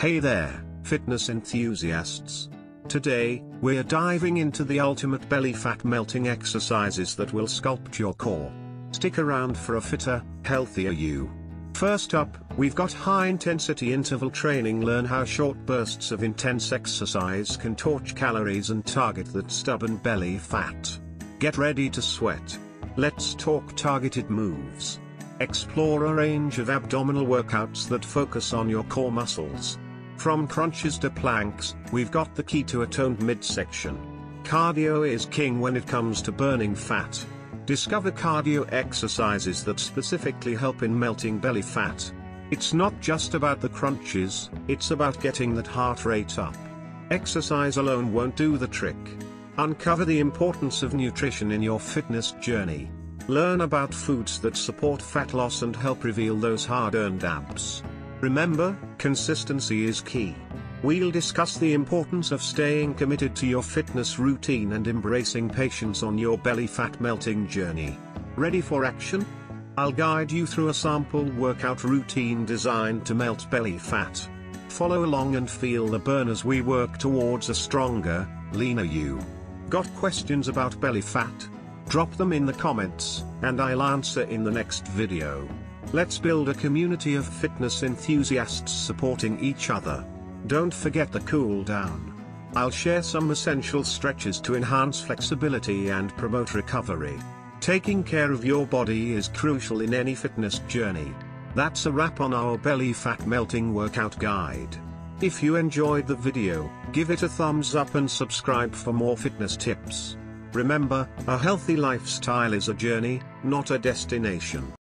Hey there, fitness enthusiasts. Today, we're diving into the ultimate belly fat melting exercises that will sculpt your core. Stick around for a fitter, healthier you. First up, we've got high intensity interval training. Learn how short bursts of intense exercise can torch calories and target that stubborn belly fat. Get ready to sweat. Let's talk targeted moves. Explore a range of abdominal workouts that focus on your core muscles. From crunches to planks, we've got the key to a toned midsection. Cardio is king when it comes to burning fat. Discover cardio exercises that specifically help in melting belly fat. It's not just about the crunches, it's about getting that heart rate up. Exercise alone won't do the trick. Uncover the importance of nutrition in your fitness journey. Learn about foods that support fat loss and help reveal those hard-earned abs. Remember, consistency is key. We'll discuss the importance of staying committed to your fitness routine and embracing patience on your belly fat melting journey. Ready for action? I'll guide you through a sample workout routine designed to melt belly fat. Follow along and feel the burn as we work towards a stronger, leaner you. Got questions about belly fat? Drop them in the comments, and I'll answer in the next video. Let's build a community of fitness enthusiasts supporting each other. Don't forget the cool down. I'll share some essential stretches to enhance flexibility and promote recovery. Taking care of your body is crucial in any fitness journey. That's a wrap on our belly fat melting workout guide. If you enjoyed the video, give it a thumbs up and subscribe for more fitness tips. Remember, a healthy lifestyle is a journey, not a destination.